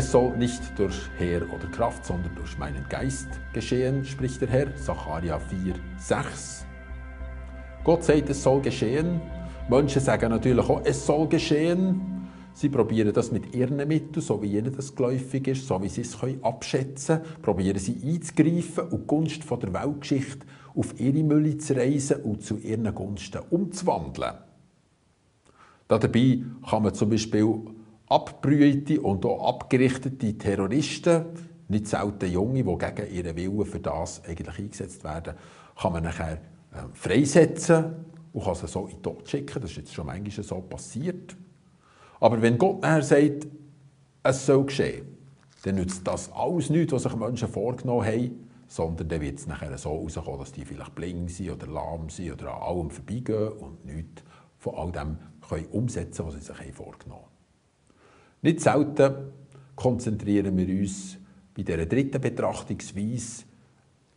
Es soll nicht durch Heer oder Kraft, sondern durch meinen Geist geschehen, spricht der Herr, Sacharja 4,6. Gott sagt, es soll geschehen. Menschen sagen natürlich auch, es soll geschehen. Sie probieren das mit ihren Mitteln, so wie ihnen das geläufig ist, so wie sie es abschätzen können, probieren sie einzugreifen und die Gunst von der Weltgeschichte auf ihre Mühle zu reisen und zu ihren Gunsten umzuwandeln. Dabei kann man zum Beispiel abgebrühte und auch abgerichtete Terroristen, nicht selten Junge, die gegen ihren Willen für das eigentlich eingesetzt werden, kann man nachher freisetzen und kann sie so in den Tod schicken. Das ist jetzt schon manchmal so passiert. Aber wenn Gott nachher sagt, es soll geschehen, dann nützt das alles nichts, was sich Menschen vorgenommen haben, sondern dann wird es nachher so rauskommen, dass die vielleicht blind sind oder lahm sind oder an allem vorbeigehen und nichts von all dem können umsetzen, was sie sich vorgenommen haben. Nicht selten konzentrieren wir uns bei dieser dritten Betrachtungsweise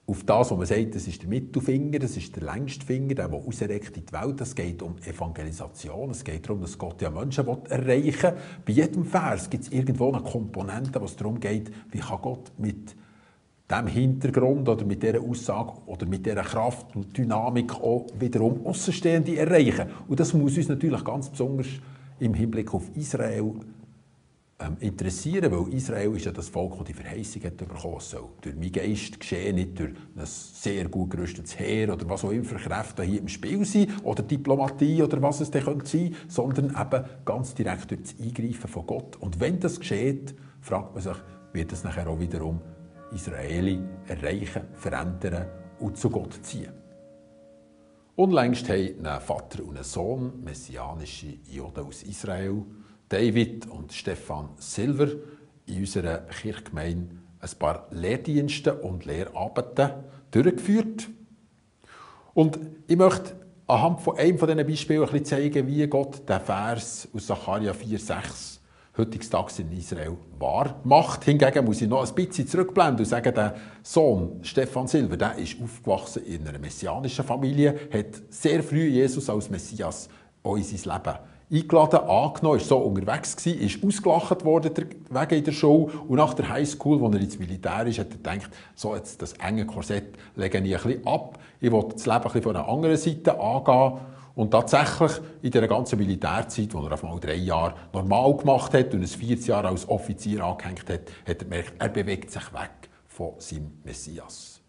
auf das, was man sagt, das ist der Mittelfinger, das ist der längste Finger, der ausreckt in die Welt. Es geht um Evangelisation, es geht darum, dass Gott ja Menschen erreichen will. Bei jedem Vers gibt es irgendwo eine Komponente, was darum geht, wie kann Gott mit diesem Hintergrund oder mit dieser Aussage oder mit dieser Kraft und Dynamik auch wiederum Außenstehende erreichen. Und das muss uns natürlich ganz besonders im Hinblick auf Israel interessieren, weil Israel ist ja das Volk, das die Verheißung hat bekommen soll. Durch meinen Geist geschehen, nicht durch ein sehr gut gerüstetes Heer oder was auch immer für Kräfte hier im Spiel sind oder Diplomatie oder was es dann sein könnte, sondern eben ganz direkt durch das Eingreifen von Gott. Und wenn das geschieht, fragt man sich, wird das nachher auch wiederum Israeli erreichen, verändern und zu Gott ziehen. Unlängst haben ein Vater und ein Sohn, messianische Juden aus Israel, David und Stefan Silver, in unserer Kirchgemeinde ein paar Lehrdienste und Lehrarbeiten durchgeführt. Und ich möchte anhand von einem von diesen Beispielen ein bisschen zeigen, wie Gott den Vers aus Sacharja 4,6 heutiges Tages in Israel wahr macht. Hingegen muss ich noch ein bisschen zurückblenden und sagen, der Sohn Stefan Silver, der ist aufgewachsen in einer messianischen Familie, hat sehr früh Jesus als Messias in sein Leben eingeladen, angenommen, ist so unterwegs gewesen, ist ausgelacht worden wegen in der Schule und nach der Highschool, als er ins Militär ist, hat er gedacht, so jetzt das enge Korsett lege ich ein bisschen ab, ich will das Leben ein bisschen von einer anderen Seite angehen. Und tatsächlich in dieser ganzen Militärzeit, wo er auf einmal 3 Jahre normal gemacht hat und ein 4. Jahr als Offizier angehängt hat, hat er gemerkt, er bewegt sich weg von seinem Messias.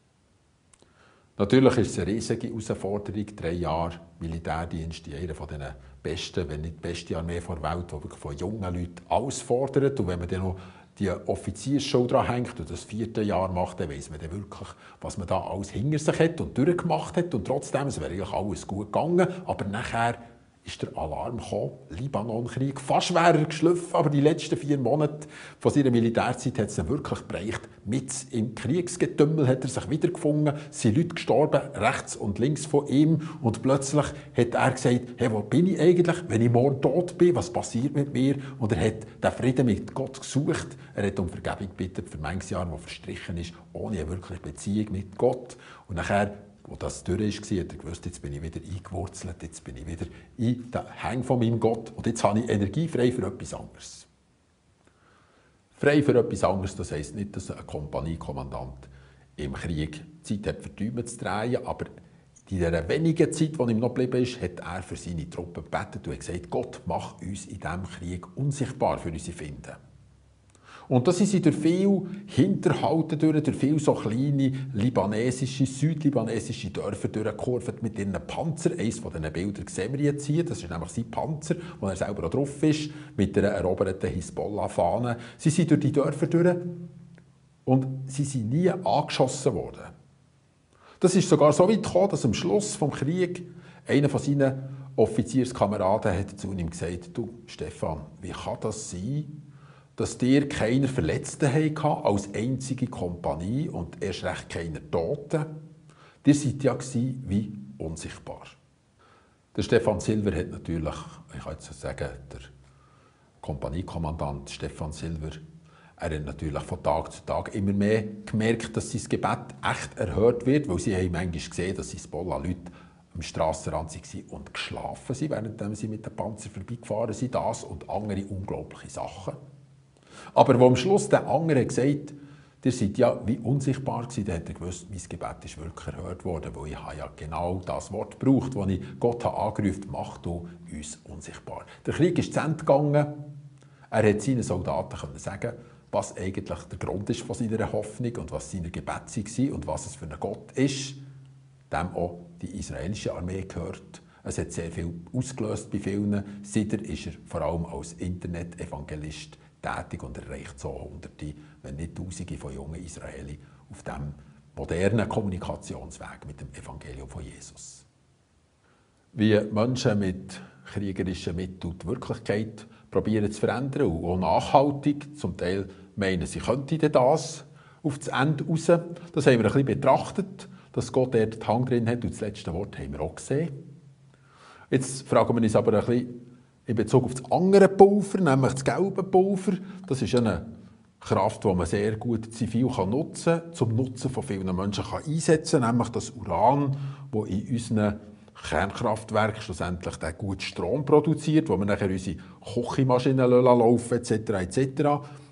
Natürlich ist es eine riesige Herausforderung, 3 Jahre Militärdienst in einer von den besten, wenn nicht die beste Armee der Welt, die wirklich von jungen Leuten alles fordert. Und wenn man dann noch die Offiziersschule dranhängt und das 4. Jahr macht, dann weiss man dann wirklich, was man da alles hinter sich hat und durchgemacht hat. Und trotzdem, es wäre eigentlich alles gut gegangen. Aber nachher ist der Alarm gekommen, Libanon-Krieg, fast wäre er geschlüpft, aber die letzten 4 Monate von seiner Militärzeit hat es dann wirklich gereicht. Mitten im Kriegsgetümmel hat er sich wiedergefunden, es sind Leute gestorben, rechts und links von ihm, und plötzlich hat er gesagt, hey, wo bin ich eigentlich, wenn ich morgen tot bin, was passiert mit mir? Und er hat den Frieden mit Gott gesucht, er hat um Vergebung gebeten für manches Jahr, das verstrichen ist, ohne eine wirkliche Beziehung mit Gott. Und nachher, als das durch war, hat er gewusst, jetzt bin ich wieder eingewurzelt, jetzt bin ich wieder in den Hängen von meinem Gott und jetzt habe ich Energie frei für etwas anderes. Frei für etwas anderes, das heisst nicht, dass ein Kompaniekommandant im Krieg Zeit hat, für die Däume zu drehen, aber in dieser wenigen Zeit, die ihm noch geblieben ist, hat er für seine Truppen gebetet und gesagt, Gott, mach uns in diesem Krieg unsichtbar für unsere Feinde. Und das sind sie durch viele Hinterhalte, durch viele so kleine libanesische, südlibanesische Dörfer durchgekurvt mit ihren Panzern. Eines von diesen Bildern sehen wir jetzt hier. Das ist nämlich sein Panzer, wo er selber auch drauf ist, mit einer eroberten Hisbollah-Fahne. Sie sind durch die Dörfer durch und sie sind nie angeschossen worden. Das ist sogar so weit gekommen, dass am Schluss des Krieges einer von seinen Offizierskameraden hat zu ihm gesagt, du Stefan, wie kann das sein, dass dir keiner Verletzten hatte, als einzige Kompanie und erst recht keiner Toten. Ihr seid ja wie unsichtbar. Der Stefan Silver hat natürlich, ich kann jetzt so sagen, der Kompaniekommandant Stefan Silver, er hat natürlich von Tag zu Tag immer mehr gemerkt, dass sein Gebet echt erhört wird, weil sie haben manchmal gesehen, dass Hisbollah-Leute am Strassenrand waren und geschlafen sind, während sie mit dem Panzer vorbeigefahren sind, das und andere unglaubliche Sachen. Aber wo am Schluss der andere gesagt hat, ihr seid ja wie unsichtbar gewesen, dann hat er gewusst, mein Gebet ist wirklich erhört worden, weil ich habe ja genau das Wort gebraucht, das ich Gott habe angerufen habe, mach du uns unsichtbar. Der Krieg ist zu Ende gegangen. Er hat seinen Soldaten können sagen, was eigentlich der Grund ist von seiner Hoffnung und was seine Gebete waren und was es für ein Gott ist. Dem auch die israelische Armee gehört. Es hat sehr viel ausgelöst bei vielen. Seither ist er vor allem als Internet-Evangelist tätig und erreicht so Hunderte, wenn nicht Tausende von jungen Israelis auf dem modernen Kommunikationsweg mit dem Evangelium von Jesus. Wie Menschen mit kriegerischen Mitteln die Wirklichkeit probieren zu verändern und auch nachhaltig, zum Teil meinen, sie könnten das auf das Ende raus. Das haben wir ein bisschen betrachtet, dass Gott dort die Hand drin hat und das letzte Wort haben wir auch gesehen. Jetzt fragen wir uns aber ein bisschen in Bezug auf das andere Pulver, nämlich das gelbe Pulver. Das ist eine Kraft, die man sehr gut zivil nutzen kann, zum Nutzen von vielen Menschen einsetzen kann, nämlich das Uran, das in unseren Kernkraftwerken schlussendlich den guten Strom produziert, wo wir nachher unsere Kochmaschinen laufen lassen, etc. etc.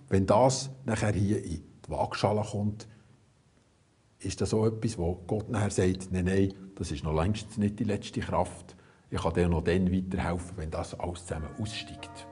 Wenn das nachher hier in die Waagschale kommt, ist das so etwas, wo Gott nachher sagt, nein, nein, das ist noch längst nicht die letzte Kraft. Ich kann dir noch dann weiterhelfen, wenn das alles zusammen aussteigt.